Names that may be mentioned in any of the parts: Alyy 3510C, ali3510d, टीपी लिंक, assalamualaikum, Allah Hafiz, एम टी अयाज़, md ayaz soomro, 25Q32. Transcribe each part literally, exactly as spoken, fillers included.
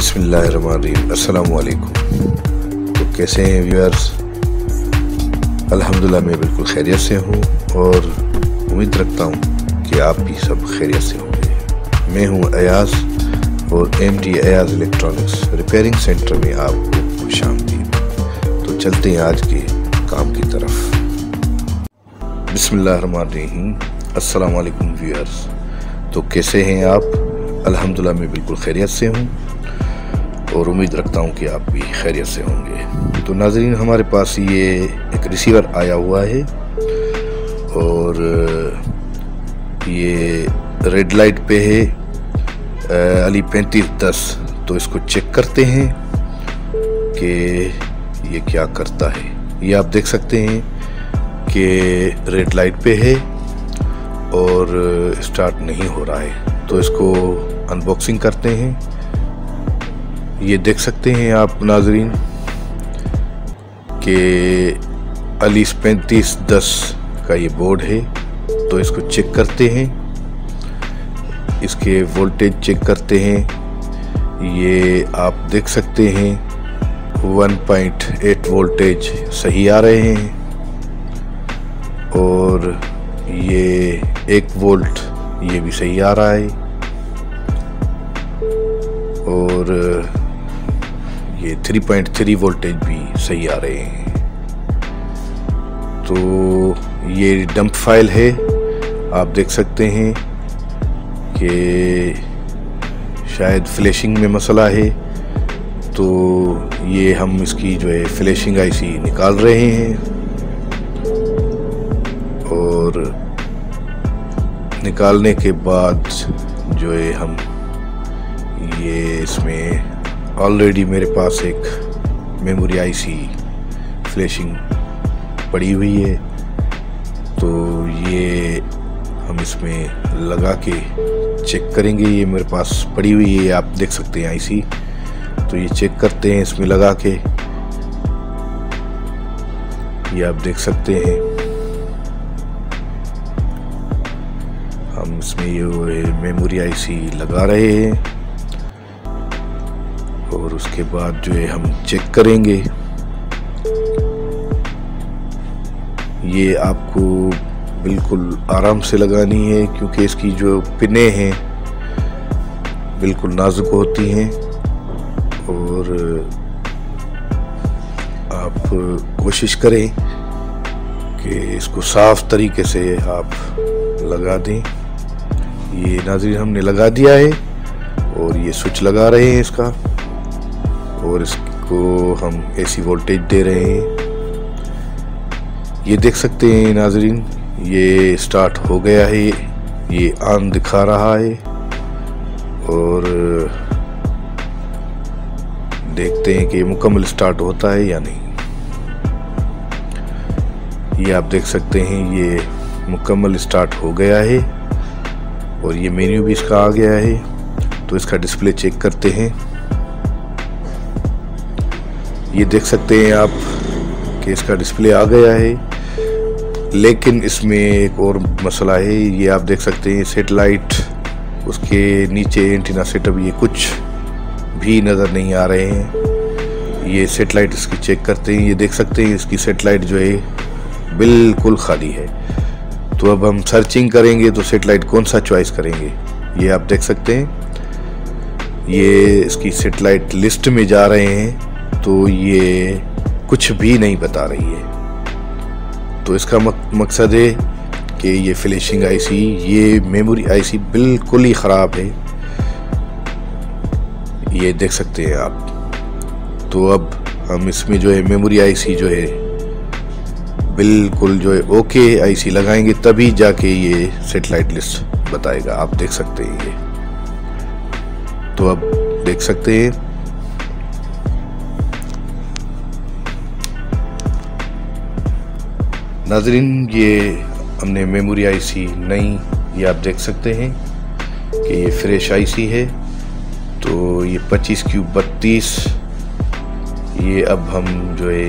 बिस्मिल्लाहिर्रहमानिर्रहीम। अस्सलाम वालेकुम। तो कैसे हैं व्यूअर्स? अल्हम्दुलिल्लाह मैं बिल्कुल खैरियत से हूँ और उम्मीद रखता हूँ कि आप भी सब खैरियत से होंगे। मैं हूँ अयाज़ और एम टी अयाज़ electronics repairing centre में आपको खुश आमदीद। तो चलते हैं आज के काम की तरफ। बिस्मिल्लाहिर्रहमानिर्रहीम। अस्सलाम वालेकुम व्यूअर्स। तो कैसे हैं आप? अल्हम्दुलिल्लाह मैं बिल्कुल खैरियत से हूँ और उम्मीद रखता हूँ कि आप भी खैरियत से होंगे। तो नाजरीन, हमारे पास ये एक रिसीवर आया हुआ है और ये रेड लाइट पे है अली पैंतीस दस। तो इसको चेक करते हैं कि ये क्या करता है। ये आप देख सकते हैं कि रेड लाइट पे है और स्टार्ट नहीं हो रहा है। तो इसको अनबॉक्सिंग करते हैं। ये देख सकते हैं आप नाजरीन कि अली पैंतीस दस का ये बोर्ड है। तो इसको चेक करते हैं, इसके वोल्टेज चेक करते हैं। ये आप देख सकते हैं वन पॉइंट एट वोल्टेज सही आ रहे हैं और ये एक वोल्ट ये भी सही आ रहा है और ये थ्री पॉइंट थ्री वोल्टेज भी सही आ रहे हैं। तो ये डंप फाइल है, आप देख सकते हैं कि शायद फ्लैशिंग में मसला है। तो ये हम इसकी जो है फ्लैशिंग आईसी निकाल रहे हैं और निकालने के बाद जो है हम ये इसमें ऑलरेडी मेरे पास एक मेमोरी आईसी फ्लैशिंग पड़ी हुई है। तो ये हम इसमें लगा के चेक करेंगे। ये मेरे पास पड़ी हुई है, आप देख सकते हैं आईसी। तो ये चेक करते हैं इसमें लगा के। ये आप देख सकते हैं हम इसमें ये मेमोरी आईसी लगा रहे हैं और उसके बाद जो है हम चेक करेंगे। ये आपको बिल्कुल आराम से लगानी है क्योंकि इसकी जो पिने हैं बिल्कुल नाजुक होती हैं और आप कोशिश करें कि इसको साफ तरीके से आप लगा दें। ये नाजरीन हमने लगा दिया है और ये स्विच लगा रहे हैं इसका और इसको हम एसी वोल्टेज दे रहे हैं। ये देख सकते हैं नाजरीन ये स्टार्ट हो गया है, ये ऑन दिखा रहा है और देखते हैं कि ये मुकम्मल स्टार्ट होता है या नहीं। ये आप देख सकते हैं ये मुकम्मल स्टार्ट हो गया है और ये मेन्यू भी इसका आ गया है। तो इसका डिस्प्ले चेक करते हैं। ये देख सकते हैं आप कि इसका डिस्प्ले आ गया है, लेकिन इसमें एक और मसला है। ये आप देख सकते हैं सेटेलाइट, उसके नीचे एंटीना सेटअप, ये कुछ भी नज़र नहीं आ रहे हैं। ये सेटेलाइट इसकी चेक करते हैं। ये देख सकते हैं इसकी सेटेलाइट जो है बिल्कुल खाली है। तो अब हम सर्चिंग करेंगे तो सेटेलाइट कौन सा चॉइस करेंगे। ये आप देख सकते हैं ये इसकी सेटेलाइट लिस्ट में जा रहे हैं तो ये कुछ भी नहीं बता रही है। तो इसका मकसद है कि ये फ्लैशिंग आईसी, ये मेमोरी आईसी बिल्कुल ही ख़राब है। ये देख सकते हैं आप। तो अब हम इसमें जो है मेमोरी आईसी जो है बिल्कुल जो है ओके आईसी लगाएंगे, तभी जाके ये सेटेलाइट लिस्ट बताएगा। आप देख सकते हैं ये। तो अब देख सकते हैं नाजरीन ये हमने मेमोरी आईसी नई, ये आप देख सकते हैं कि ये फ्रेश आईसी है। तो ये पच्चीस क्यू बत्तीस ये अब हम जो है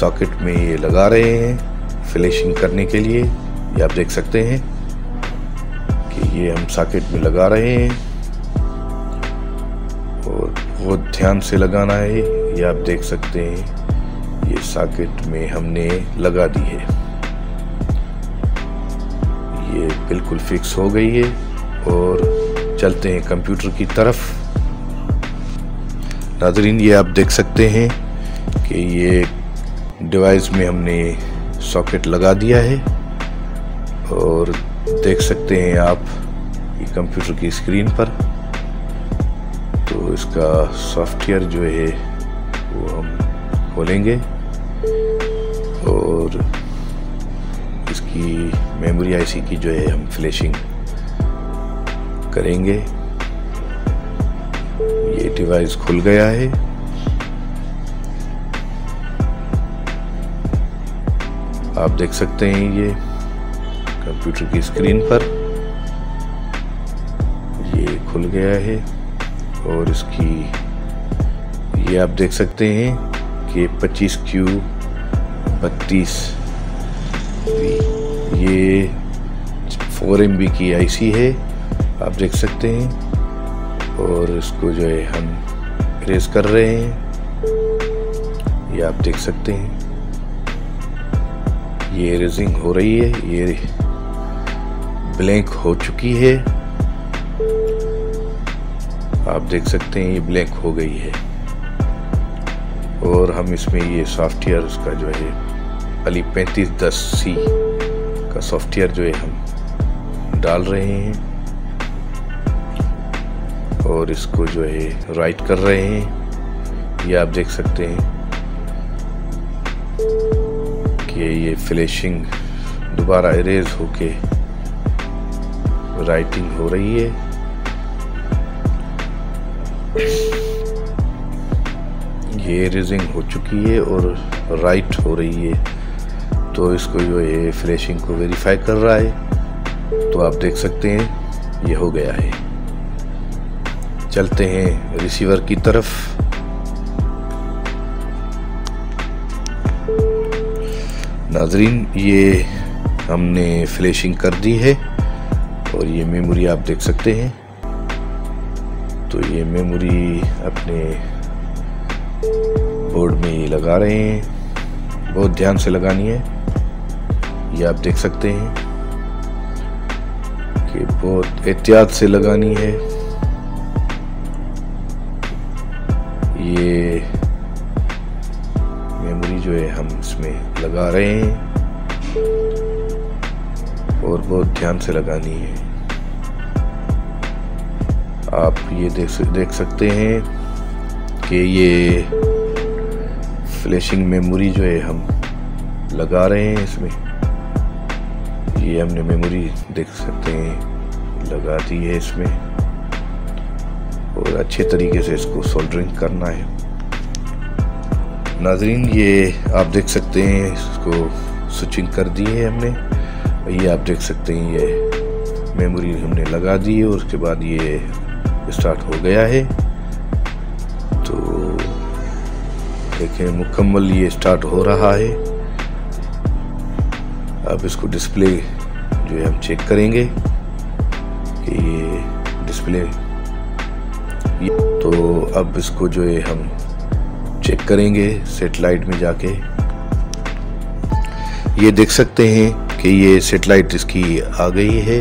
सॉकेट में ये लगा रहे हैं फ्लैशिंग करने के लिए। ये आप देख सकते हैं कि ये हम सॉकेट में लगा रहे हैं और आपको ध्यान से लगाना है। ये आप देख सकते हैं, ये सॉकेट में हमने लगा दी है, ये बिल्कुल फिक्स हो गई है। और चलते हैं कंप्यूटर की तरफ। नाजरीन, ये आप देख सकते हैं कि ये डिवाइस में हमने सॉकेट लगा दिया है और देख सकते हैं आप ये कंप्यूटर की स्क्रीन पर। तो इसका सॉफ्टवेयर जो है वो हम खोलेंगे और इसकी मेमोरी आईसी की जो है हम फ्लैशिंग करेंगे। ये डिवाइस खुल गया है। आप देख सकते हैं ये कंप्यूटर की स्क्रीन पर ये खुल गया है और इसकी ये आप देख सकते हैं कि पच्चीस क्यू बत्तीस ये फोर एम बी की आईसी है, आप देख सकते हैं। और इसको जो है हम प्रेस कर रहे हैं, ये आप देख सकते हैं ये रेजिंग हो रही है, ये ब्लैंक हो चुकी है, आप देख सकते हैं ये ब्लैंक हो गई है। और हम इसमें ये सॉफ्टवेयर उसका जो है अली पैंतीस दस सी का सॉफ्टवेयर जो है हम डाल रहे हैं और इसको जो है राइट कर रहे हैं। ये आप देख सकते हैं कि ये फ्लैशिंग दोबारा इरेज होके राइटिंग हो रही है। ये इरेजिंग हो चुकी है और राइट हो रही है, तो इसको जो है फ्लैशिंग को वेरीफाई कर रहा है। तो आप देख सकते हैं ये हो गया है। चलते हैं रिसीवर की तरफ। नाजरीन, ये हमने फ्लैशिंग कर दी है और ये मेमोरी आप देख सकते हैं। तो ये मेमोरी अपने बोर्ड में लगा रहे हैं, बहुत ध्यान से लगानी है। ये आप देख सकते हैं कि बहुत एहतियात से लगानी है। ये मेमोरी जो है हम इसमें लगा रहे हैं और बहुत ध्यान से लगानी है। आप ये देख देख सकते हैं कि ये फ्लैशिंग मेमोरी जो है हम लगा रहे हैं इसमें। ये हमने मेमोरी देख सकते हैं लगा दी है इसमें और अच्छे तरीके से इसको सोल्डरिंग करना है। नाजरीन, ये आप देख सकते हैं इसको स्विचिंग कर दी है हमने। ये आप देख सकते हैं ये मेमोरी हमने लगा दी है और उसके बाद ये स्टार्ट हो गया है। तो देखें मुकम्मल ये स्टार्ट हो रहा है। अब इसको डिस्प्ले जो है हम चेक करेंगे कि ये डिस्प्ले, तो अब इसको जो है हम चेक करेंगे सेटेलाइट में जाके। ये देख सकते हैं कि ये सेटेलाइट इसकी आ गई है।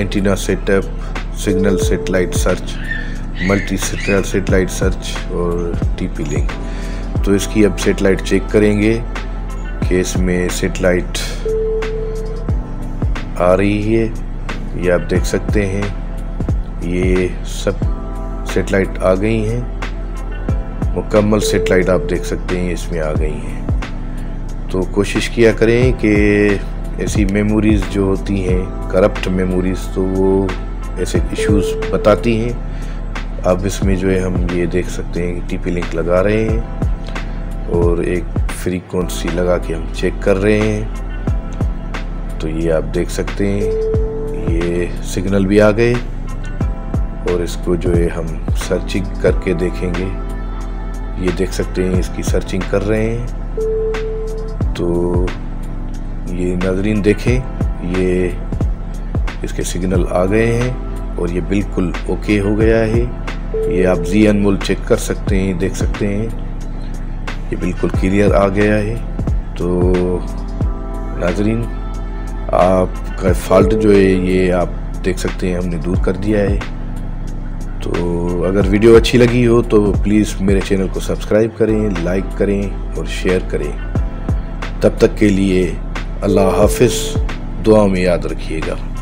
Antenna setup, signal satellite search, multi signal satellite search और टीपी लिंक। तो इसकी अब सेटेलाइट चेक करेंगे कि इसमें सेटेलाइट आ रही है। ये आप देख सकते हैं ये सब सेटेलाइट आ गई हैं, मुकम्मल सेटेलाइट आप देख सकते हैं इसमें आ गई हैं। तो कोशिश किया करें कि ऐसी मेमोरीज़ जो होती हैं करप्ट मेमोरीज़, तो वो ऐसे इश्यूज़ बताती हैं। अब इसमें जो है हम ये देख सकते हैं कि टीपी लिंक लगा रहे हैं और एक फ्रीक्वेंसी लगा के हम चेक कर रहे हैं। तो ये आप देख सकते हैं ये सिग्नल भी आ गए और इसको जो है हम सर्चिंग करके देखेंगे। ये देख सकते हैं इसकी सर्चिंग कर रहे हैं। तो ये नाजरीन देखें ये इसके सिग्नल आ गए हैं और ये बिल्कुल ओके हो गया है। ये आप जी अनमोल चेक कर सकते हैं, देख सकते हैं ये बिल्कुल क्लियर आ गया है। तो नाजरीन आपका फॉल्ट जो है ये आप देख सकते हैं हमने दूर कर दिया है। तो अगर वीडियो अच्छी लगी हो तो प्लीज़ मेरे चैनल को सब्सक्राइब करें, लाइक करें और शेयर करें। तब तक के लिए अल्लाह हाफिज़, दुआ में याद रखिएगा।